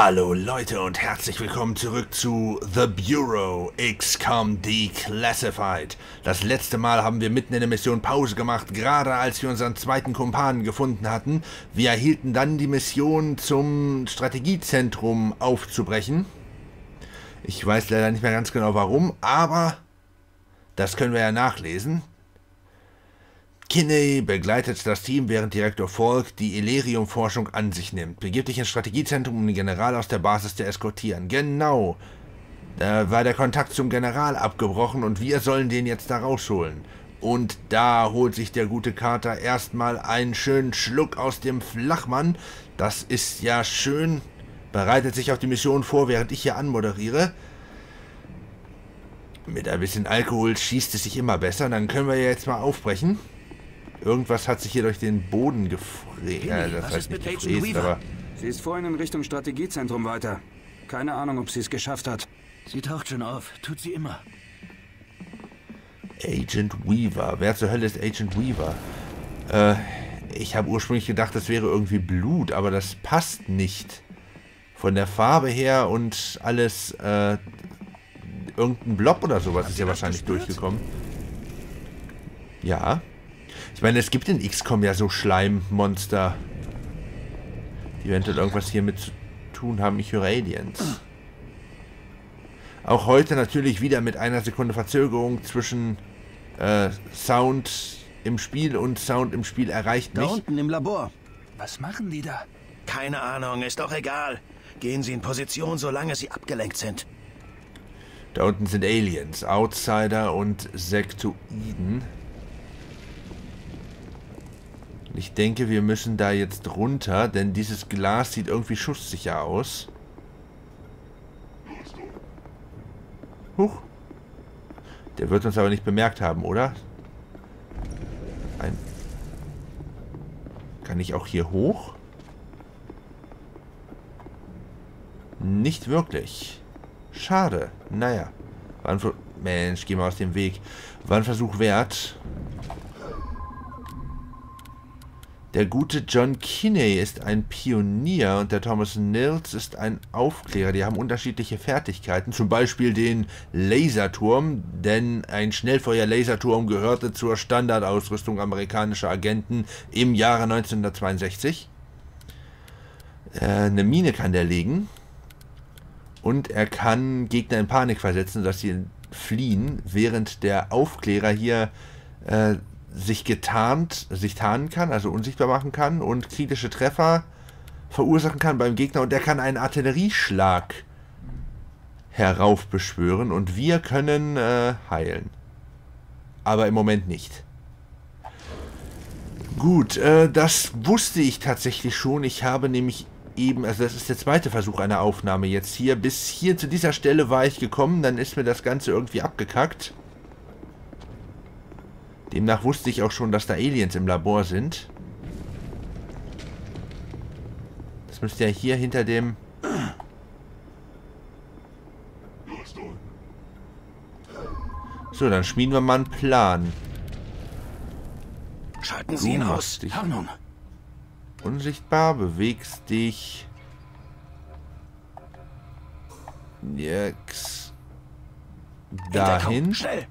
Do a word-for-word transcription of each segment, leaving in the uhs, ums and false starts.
Hallo Leute und herzlich willkommen zurück zu The Bureau X COM Declassified. Das letzte Mal haben wir mitten in der Mission Pause gemacht, gerade als wir unseren zweiten Kumpanen gefunden hatten. Wir erhielten dann die Mission, zum Strategiezentrum aufzubrechen. Ich weiß leider nicht mehr ganz genau warum, aber das können wir ja nachlesen. Kinney begleitet das Team, während Direktor Falk die Elerium-Forschung an sich nimmt. Begib dich ins Strategiezentrum, um den General aus der Basis zu eskortieren. Genau, da war der Kontakt zum General abgebrochen und wir sollen den jetzt da rausholen. Und da holt sich der gute Carter erstmal einen schönen Schluck aus dem Flachmann. Das ist ja schön. Bereitet sich auf die Mission vor, während ich hier anmoderiere. Mit ein bisschen Alkohol schießt es sich immer besser. Dann können wir ja jetzt mal aufbrechen. Irgendwas hat sich hier durch den Boden gefräst. Ja, das heißt nicht gefräst, aber... Sie ist vorhin in Richtung Strategiezentrum weiter. Keine Ahnung, ob sie es geschafft hat. Sie taucht schon auf. Tut sie immer. Agent Weaver. Wer zur Hölle ist Agent Weaver? Äh, ich habe ursprünglich gedacht, das wäre irgendwie Blut, aber das passt nicht. Von der Farbe her und alles, äh... irgendein Blob oder sowas ist ja wahrscheinlich durchgekommen. Ja... Ich meine, es gibt in X COM ja so Schleimmonster. Die werden halt irgendwas hier mit zu tun haben. Ich höre Aliens. Auch heute natürlich wieder mit einer Sekunde Verzögerung zwischen äh, Sound im Spiel und Sound im Spiel erreicht mich. Da unten im Labor. Was machen die da? Keine Ahnung, ist doch egal. Gehen Sie in Position, solange Sie abgelenkt sind. Da unten sind Aliens, Outsider und Sektoiden. Ich denke, wir müssen da jetzt runter, denn dieses Glas sieht irgendwie schusssicher aus. Huch. Der wird uns aber nicht bemerkt haben, oder? Ein Kann ich auch hier hoch? Nicht wirklich. Schade. Naja. Mensch, geh mal aus dem Weg. War ein Versuch wert. Der gute John Kinney ist ein Pionier und der Thomas Nils ist ein Aufklärer. Die haben unterschiedliche Fertigkeiten, zum Beispiel den Laserturm, denn ein Schnellfeuer-Laserturm gehörte zur Standardausrüstung amerikanischer Agenten im Jahre neunzehnhundertzweiundsechzig. Äh, eine Mine kann der legen und er kann Gegner in Panik versetzen, dass sie fliehen, während der Aufklärer hier... Äh, sich getarnt, sich tarnen kann, also unsichtbar machen kann und kritische Treffer verursachen kann beim Gegner und der kann einen Artillerieschlag heraufbeschwören und wir können äh, heilen. Aber im Moment nicht. Gut, äh, das wusste ich tatsächlich schon. Ich habe nämlich eben, also das ist der zweite Versuch einer Aufnahme jetzt hier. Bis hier zu dieser Stelle war ich gekommen, dann ist mir das Ganze irgendwie abgekackt. Demnach wusste ich auch schon, dass da Aliens im Labor sind. Das müsste ja hier hinter dem... So, dann schmieden wir mal einen Plan. Schalten Sie ihn aus. Unsichtbar, bewegst dich. Jetzt. Dahin. Schnell.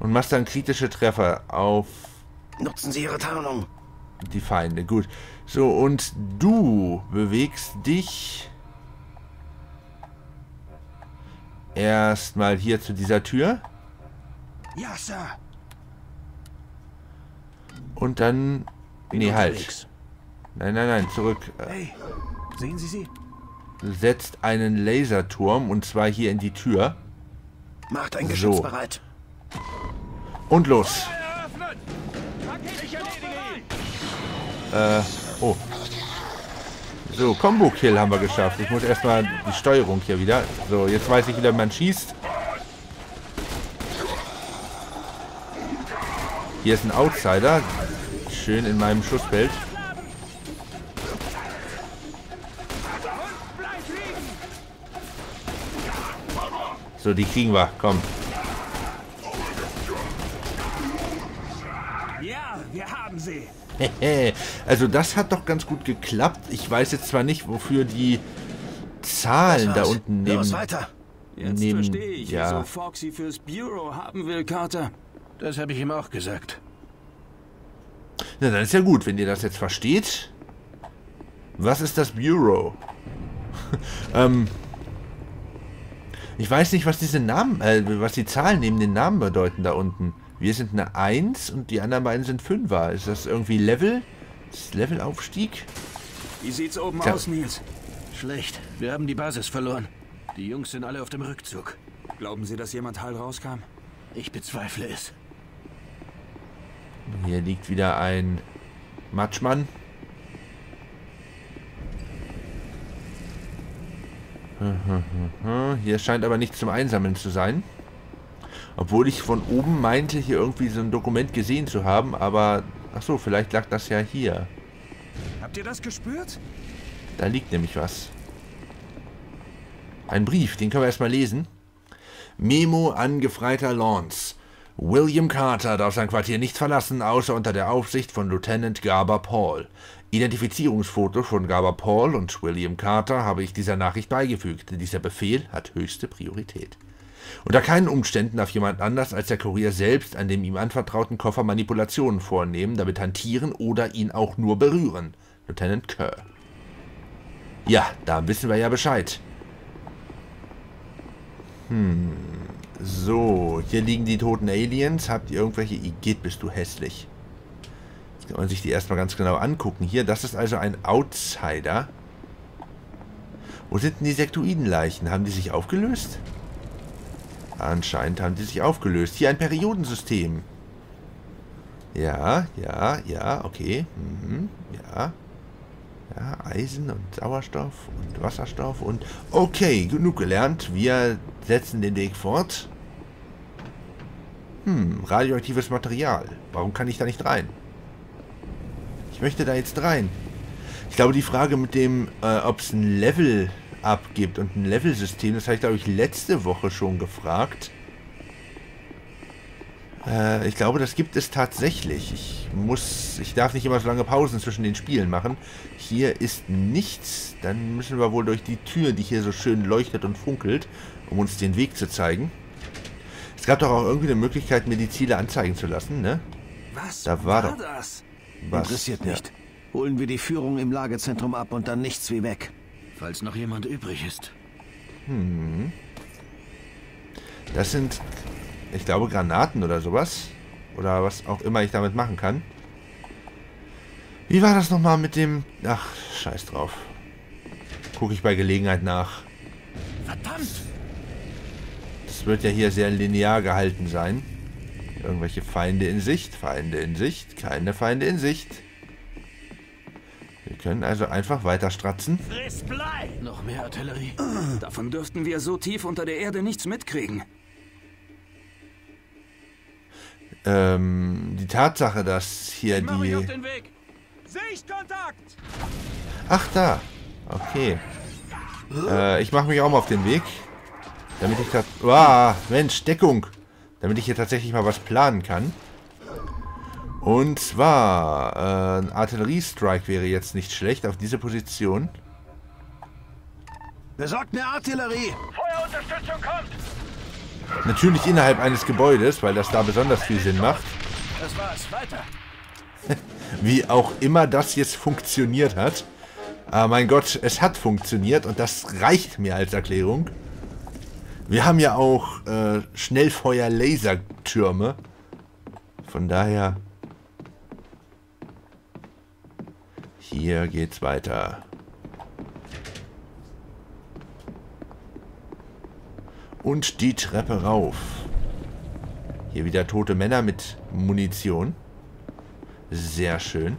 Und machst dann kritische Treffer auf... Nutzen Sie Ihre Tarnung. Die Feinde, gut. So, und du bewegst dich... erstmal hier zu dieser Tür. Ja, Sir. Und dann... Nee, halt. Nein, nein, nein, zurück. Hey, sehen Sie sie? Setzt einen Laserturm, und zwar hier in die Tür. Macht ein Geschütz so. Bereit. Und los. Äh, oh. So, Combo-Kill haben wir geschafft. Ich muss erstmal die Steuerung hier wieder. So, jetzt weiß ich wieder, wie man schießt. Hier ist ein Outsider. Schön in meinem Schussfeld. So, die kriegen wir. Komm. Also das hat doch ganz gut geklappt. Ich weiß jetzt zwar nicht, wofür die Zahlen da unten nehmen. Los, weiter. Jetzt nehmen, verstehe ich, ja. Wieso Foxy fürs Bureau haben will, Carter. Das habe ich ihm auch gesagt. Na, dann ist ja gut, wenn ihr das jetzt versteht. Was ist das Bureau? ähm, ich weiß nicht, was diese Namen, äh, was die Zahlen neben den Namen bedeuten da unten. Wir sind eine eins und die anderen beiden sind Fünfer. Ist das irgendwie Level? Ist Levelaufstieg? Wie sieht's oben ja. aus, Nils? Schlecht. Wir haben die Basis verloren. Die Jungs sind alle auf dem Rückzug. Glauben Sie, dass jemand heil rauskam? Ich bezweifle es. Hier liegt wieder ein Matschmann. Hier scheint aber nichts zum Einsammeln zu sein. Obwohl ich von oben meinte, hier irgendwie so ein Dokument gesehen zu haben, aber... Achso, vielleicht lag das ja hier. Habt ihr das gespürt? Da liegt nämlich was. Ein Brief, den können wir erstmal lesen. Memo an Gefreiter Lance. William Carter darf sein Quartier nicht verlassen, außer unter der Aufsicht von Lieutenant Garber Paul. Identifizierungsfoto von Garber Paul und William Carter habe ich dieser Nachricht beigefügt. Dieser Befehl hat höchste Priorität. Unter keinen Umständen darf jemand anders als der Kurier selbst an dem ihm anvertrauten Koffer Manipulationen vornehmen, damit hantieren oder ihn auch nur berühren. Lieutenant Kerr. Ja, da wissen wir ja Bescheid. Hm, so, hier liegen die toten Aliens. Habt ihr irgendwelche? Igitt, bist du hässlich. Jetzt kann man sich die erstmal ganz genau angucken. Hier, das ist also ein Outsider. Wo sind denn die Sektoidenleichen? Haben die sich aufgelöst? Anscheinend haben die sich aufgelöst. Hier ein Periodensystem. Ja, ja, ja, okay. Mhm, ja. Ja, Eisen und Sauerstoff und Wasserstoff und... Okay, genug gelernt. Wir setzen den Weg fort. Hm, radioaktives Material. Warum kann ich da nicht rein? Ich möchte da jetzt rein. Ich glaube, die Frage mit dem, äh, ob es ein Level abgibt und ein Level-System, das habe ich, glaube ich, letzte Woche schon gefragt. Ich glaube, das gibt es tatsächlich. Ich muss, ich darf nicht immer so lange Pausen zwischen den Spielen machen. Hier ist nichts. Dann müssen wir wohl durch die Tür, die hier so schön leuchtet und funkelt, um uns den Weg zu zeigen. Es gab doch auch irgendwie eine Möglichkeit, mir die Ziele anzeigen zu lassen, ne? Was? Da war, war doch das? Was? Interessiert nicht. Ja. Holen wir die Führung im Lagezentrum ab und dann nichts wie weg. Falls noch jemand übrig ist. Hm. Das sind... Ich glaube, Granaten oder sowas. Oder was auch immer ich damit machen kann. Wie war das nochmal mit dem... Ach, scheiß drauf. Gucke ich bei Gelegenheit nach. Verdammt! Das wird ja hier sehr linear gehalten sein. Irgendwelche Feinde in Sicht. Feinde in Sicht. Keine Feinde in Sicht. Wir können also einfach weiter stratzen. Noch mehr Artillerie. Davon dürften wir so tief unter der Erde nichts mitkriegen. Ähm, die Tatsache, dass hier die... Ach, da. Okay. Äh, ich mache mich auch mal auf den Weg. Damit ich das... Wow, Mensch, Deckung. Damit ich hier tatsächlich mal was planen kann. Und zwar... Äh, ein Artilleriestrike wäre jetzt nicht schlecht auf diese Position. Besorgt eine Artillerie. Feuerunterstützung kommt. Natürlich innerhalb eines Gebäudes, weil das da besonders viel Sinn macht. Das war's, weiter. Wie auch immer das jetzt funktioniert hat. Aber mein Gott, es hat funktioniert und das reicht mir als Erklärung. Wir haben ja auch äh, Schnellfeuer-Lasertürme. Von daher... Hier geht's weiter. Und die Treppe rauf. Hier wieder tote Männer mit Munition. Sehr schön.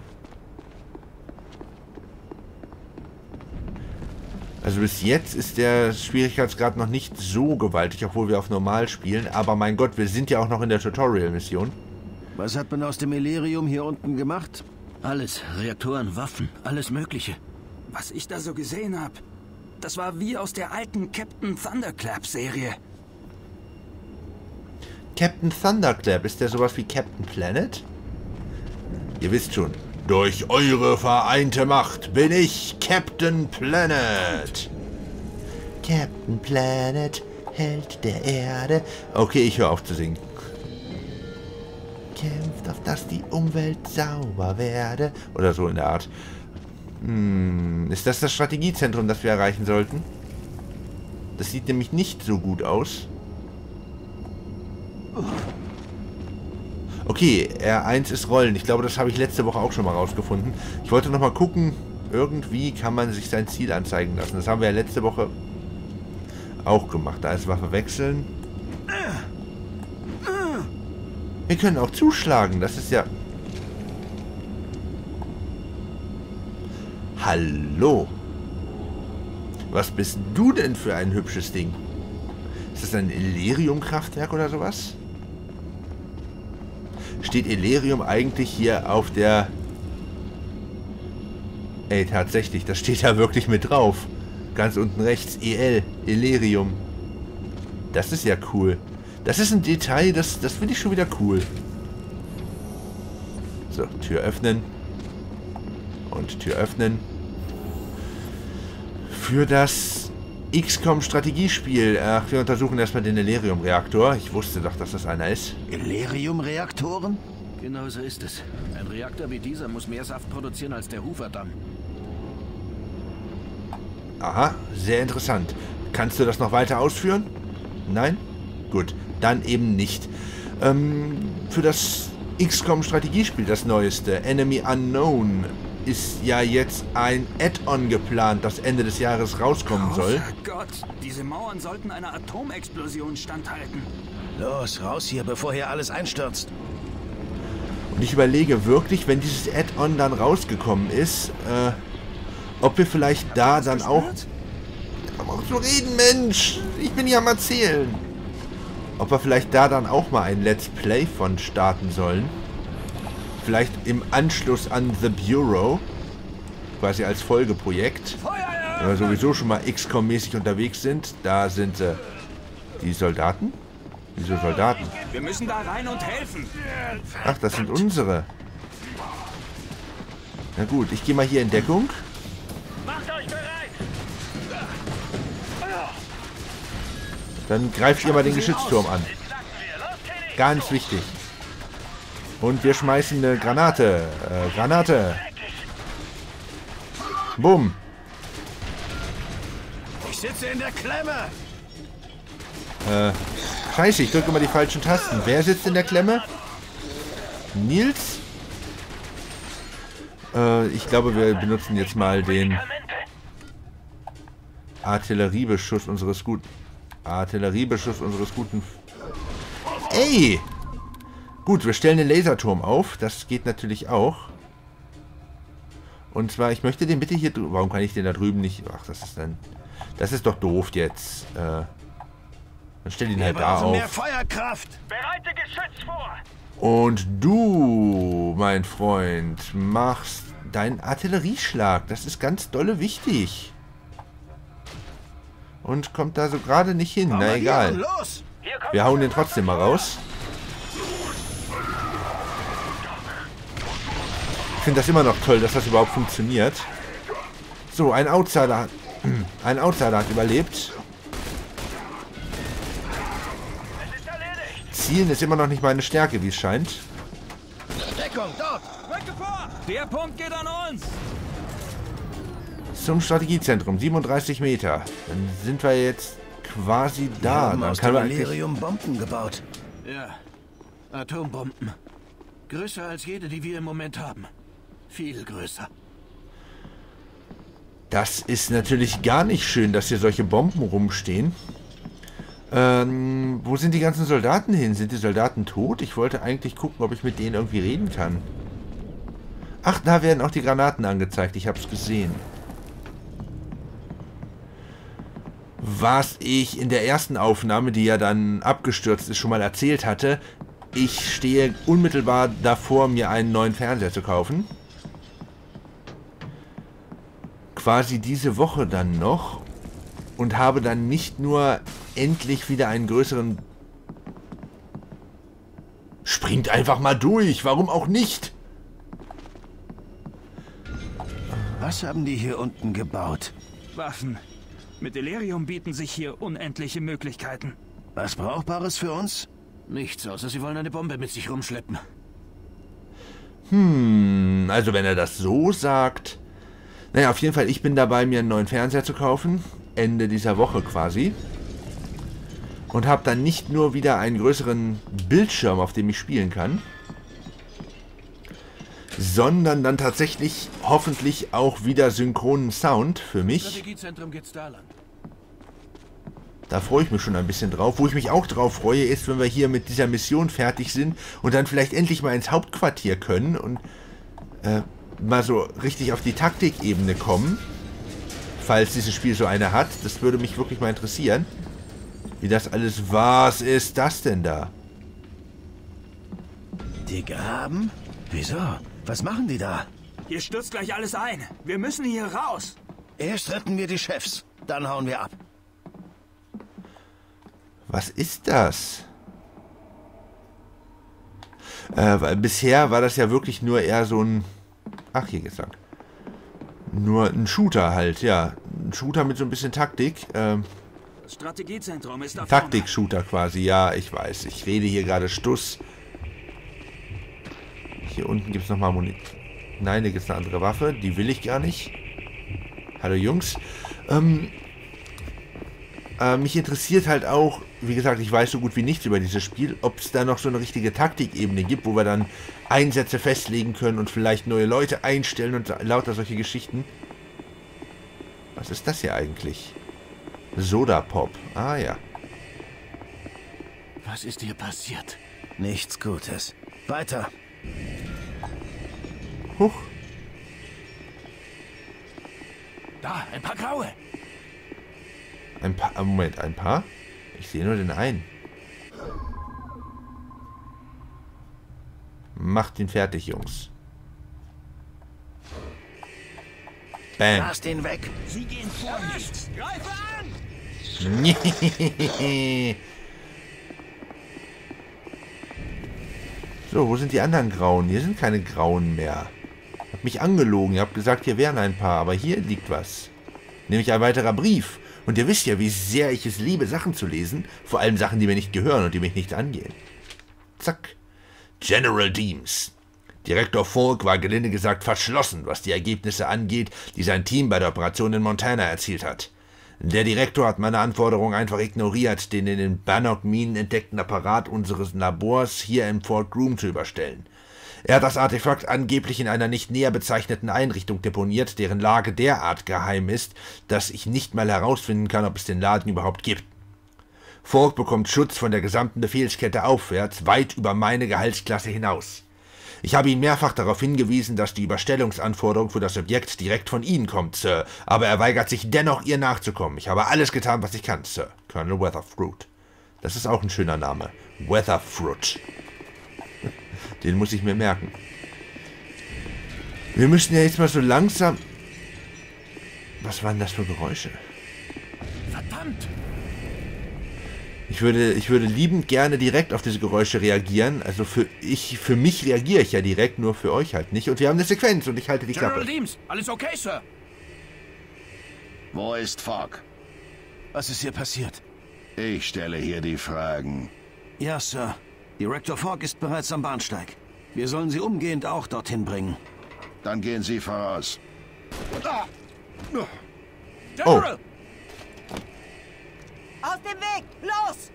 Also bis jetzt ist der Schwierigkeitsgrad noch nicht so gewaltig, obwohl wir auf normal spielen. Aber mein Gott, wir sind ja auch noch in der Tutorial-Mission. Was hat man aus dem Elerium hier unten gemacht? Alles. Reaktoren, Waffen, alles Mögliche. Was ich da so gesehen habe... Das war wie aus der alten Captain Thunderclap-Serie. Captain Thunderclap, ist der sowas wie Captain Planet? Ihr wisst schon, Durch eure vereinte Macht bin ich Captain Planet. Captain Planet, Held der Erde. Okay, ich höre auf zu singen. Kämpft, auf dass die Umwelt sauber werde. Oder so in der Art. Hm, ist das das Strategiezentrum, das wir erreichen sollten? Das sieht nämlich nicht so gut aus. Okay, R eins ist Rollen. Ich glaube, das habe ich letzte Woche auch schon mal rausgefunden. Ich wollte nochmal gucken, irgendwie kann man sich sein Ziel anzeigen lassen. Das haben wir ja letzte Woche auch gemacht. Da ist Waffe wechseln. Wir können auch zuschlagen. Das ist ja... Hallo. Was bist du denn für ein hübsches Ding? Ist das ein Elerium-Kraftwerk oder sowas? Steht Elerium eigentlich hier auf der... Ey, tatsächlich, das steht da wirklich mit drauf. Ganz unten rechts, E L, Elerium. Das ist ja cool. Das ist ein Detail, das, das finde ich schon wieder cool. So, Tür öffnen. Und Tür öffnen. Für das X COM-Strategiespiel. Ach, wir untersuchen erstmal den Elerium-Reaktor. Ich wusste doch, dass das einer ist. Elerium-Reaktoren? Genau so ist es. Ein Reaktor wie dieser muss mehr Saft produzieren als der Hoover-Damm. Aha, sehr interessant. Kannst du das noch weiter ausführen? Nein? Gut, dann eben nicht. Ähm, für das X COM-Strategiespiel, das neueste, Enemy Unknown, ist ja jetzt ein Add-on geplant, das Ende des Jahres rauskommen soll. Oh Gott, diese Mauern sollten einer Atomexplosion standhalten. Los, raus hier, bevor hier alles einstürzt. Und ich überlege wirklich, wenn dieses Add-on dann rausgekommen ist, äh, ob wir vielleicht da dann auch... Aber auch so reden, Mensch! Ich bin ja am Erzählen! Ob wir vielleicht da dann auch mal ein Let's Play von starten sollen. Vielleicht im Anschluss an The Bureau, quasi als Folgeprojekt, wenn wir sowieso schon mal X COM-mäßig unterwegs sind. Da sind äh, die Soldaten. Wieso Soldaten? Wir müssen da rein und helfen. Ach, das sind unsere. Na gut, ich gehe mal hier in Deckung. Macht euch bereit! Dann greift ihr mal den Geschützturm an. Ganz wichtig. Und wir schmeißen eine Granate. Äh, Granate. Bumm. Ich sitze in der Klemme. Äh, scheiße, ich drücke immer die falschen Tasten. Wer sitzt in der Klemme? Nils? Äh, ich glaube, wir benutzen jetzt mal den Artilleriebeschuss unseres guten... Artilleriebeschuss unseres guten... Ey! Gut, wir stellen den Laserturm auf. Das geht natürlich auch. Und zwar, ich möchte den bitte hier drüben... Warum kann ich den da drüben nicht... Ach, das ist dann... Das ist doch doof jetzt. Äh, dann stell ihn halt da auf. Mehr Feuerkraft. Bereite Geschütz vor. Und du, mein Freund, machst deinen Artillerieschlag. Das ist ganz dolle wichtig. Und kommt da so gerade nicht hin. Na egal. Wir hauen den trotzdem mal raus. Ich finde das immer noch toll, dass das überhaupt funktioniert. So, ein Outsider, ein Outsider hat überlebt. Zielen ist immer noch nicht meine Stärke, wie es scheint. Der Punkt geht an uns. Zum Strategiezentrum, siebenunddreißig Meter. Dann sind wir jetzt quasi da. Dann kann man Elerium Bomben gebaut. Ja, Atombomben. Größer als jede, die wir im Moment haben. Viel größer. Das ist natürlich gar nicht schön, dass hier solche Bomben rumstehen. Ähm, wo sind die ganzen Soldaten hin? Sind die Soldaten tot? Ich wollte eigentlich gucken, ob ich mit denen irgendwie reden kann. Ach, da werden auch die Granaten angezeigt. Ich hab's gesehen. Was ich in der ersten Aufnahme, die ja dann abgestürzt ist, schon mal erzählt hatte. Ich stehe unmittelbar davor, mir einen neuen Fernseher zu kaufen. Quasi diese Woche dann noch. Und habe dann nicht nur endlich wieder einen größeren... Springt einfach mal durch, warum auch nicht? Was haben die hier unten gebaut? Waffen. Mit Elerium bieten sich hier unendliche Möglichkeiten. Was Brauchbares für uns? Nichts, außer sie wollen eine Bombe mit sich rumschleppen. Hm, also wenn er das so sagt... Naja, auf jeden Fall, ich bin dabei, mir einen neuen Fernseher zu kaufen. Ende dieser Woche quasi. Und habe dann nicht nur wieder einen größeren Bildschirm, auf dem ich spielen kann, sondern dann tatsächlich hoffentlich auch wieder synchronen Sound für mich. Da freue ich mich schon ein bisschen drauf. Wo ich mich auch drauf freue, ist, wenn wir hier mit dieser Mission fertig sind und dann vielleicht endlich mal ins Hauptquartier können und äh, mal so richtig auf die Taktikebene kommen. Falls dieses Spiel so eine hat. Das würde mich wirklich mal interessieren. Wie das alles... Was ist das denn da? Die graben? Wieso? Was machen die da? Hier stürzt gleich alles ein. Wir müssen hier raus. Erst retten wir die Chefs, dann hauen wir ab. Was ist das? Äh, weil bisher war das ja wirklich nur eher so ein... Ach, hier geht's lang. Nur ein Shooter halt, ja. Ein Shooter mit so ein bisschen Taktik. Ähm... Strategiezentrum ist Taktik-Shooter quasi, ja, ich weiß. Ich rede hier gerade Stuss. Hier unten gibt es nochmal Munition. Nein, hier gibt es eine andere Waffe. Die will ich gar nicht. Hallo Jungs. Ähm, äh, mich interessiert halt auch, wie gesagt, ich weiß so gut wie nichts über dieses Spiel, ob es da noch so eine richtige Taktikebene gibt, wo wir dann Einsätze festlegen können und vielleicht neue Leute einstellen und lauter solche Geschichten. Was ist das hier eigentlich? Soda Pop. Ah ja. Was ist hier passiert? Nichts Gutes. Weiter. Huch. Da, ein paar Graue. Ein paar. Moment, ein paar? Ich sehe nur den einen. Macht ihn fertig, Jungs. Bam. Lass den weg. Sie gehen vor nichts. Greife an! So, wo sind die anderen Grauen? Hier sind keine Grauen mehr. Ich hab mich angelogen. Ihr habt gesagt, hier wären ein paar, aber hier liegt was. Nämlich ein weiterer Brief. Und ihr wisst ja, wie sehr ich es liebe, Sachen zu lesen. Vor allem Sachen, die mir nicht gehören und die mich nicht angehen. Zack. General Deems. Direktor Falk war gelinde gesagt verschlossen, was die Ergebnisse angeht, die sein Team bei der Operation in Montana erzielt hat. Der Direktor hat meine Anforderungen einfach ignoriert, den in den Bannock-Minen entdeckten Apparat unseres Labors hier im Fort Groom zu überstellen. Er hat das Artefakt angeblich in einer nicht näher bezeichneten Einrichtung deponiert, deren Lage derart geheim ist, dass ich nicht mal herausfinden kann, ob es den Laden überhaupt gibt. Falk bekommt Schutz von der gesamten Befehlskette aufwärts, weit über meine Gehaltsklasse hinaus. Ich habe ihn mehrfach darauf hingewiesen, dass die Überstellungsanforderung für das Objekt direkt von Ihnen kommt, Sir, aber er weigert sich dennoch, ihr nachzukommen. Ich habe alles getan, was ich kann, Sir. Colonel Weatherfruit. Das ist auch ein schöner Name. Weatherfruit. Den muss ich mir merken. Wir müssen ja jetzt mal so langsam... Was waren das für Geräusche? Verdammt! Ich würde, ich würde liebend gerne direkt auf diese Geräusche reagieren. Also für ich, für mich reagiere ich ja direkt, nur für euch halt nicht. Und wir haben eine Sequenz und ich halte die Klappe. General Deems, alles okay, Sir? Wo ist Falk? Was ist hier passiert? Ich stelle hier die Fragen. Ja, Sir. Direktor Falk ist bereits am Bahnsteig. Wir sollen sie umgehend auch dorthin bringen. Dann gehen Sie voraus. Ah. General! Oh. Aus dem Weg! Los!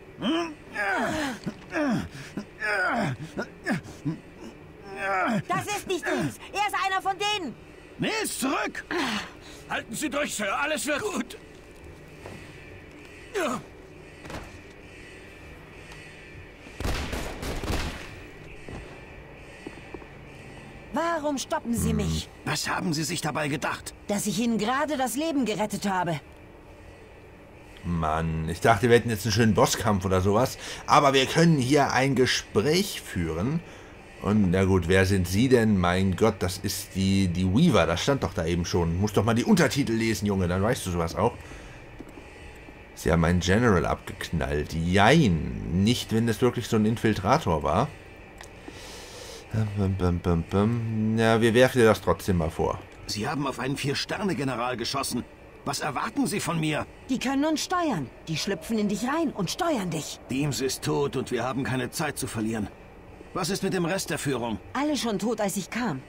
Das ist nicht Nils! Er ist einer von denen! Nils, zurück! Halten Sie durch, Sir! Alles wird gut! Warum stoppen Sie mich? Was haben Sie sich dabei gedacht? Dass ich Ihnen gerade das Leben gerettet habe. Mann, ich dachte, wir hätten jetzt einen schönen Bosskampf oder sowas. Aber wir können hier ein Gespräch führen. Und na gut, wer sind Sie denn? Mein Gott, das ist die, die Weaver. Das stand doch da eben schon. Muss doch mal die Untertitel lesen, Junge. Dann weißt du sowas auch. Sie haben einen General abgeknallt. Jein. Nicht, wenn das wirklich so ein Infiltrator war. Na, wir werfen dir das trotzdem mal vor. Sie haben auf einen Vier-Sterne-General geschossen. Was erwarten Sie von mir? Die können uns steuern. Die schlüpfen in dich rein und steuern dich. Deems ist tot und wir haben keine Zeit zu verlieren. Was ist mit dem Rest der Führung? Alle schon tot, als ich kam.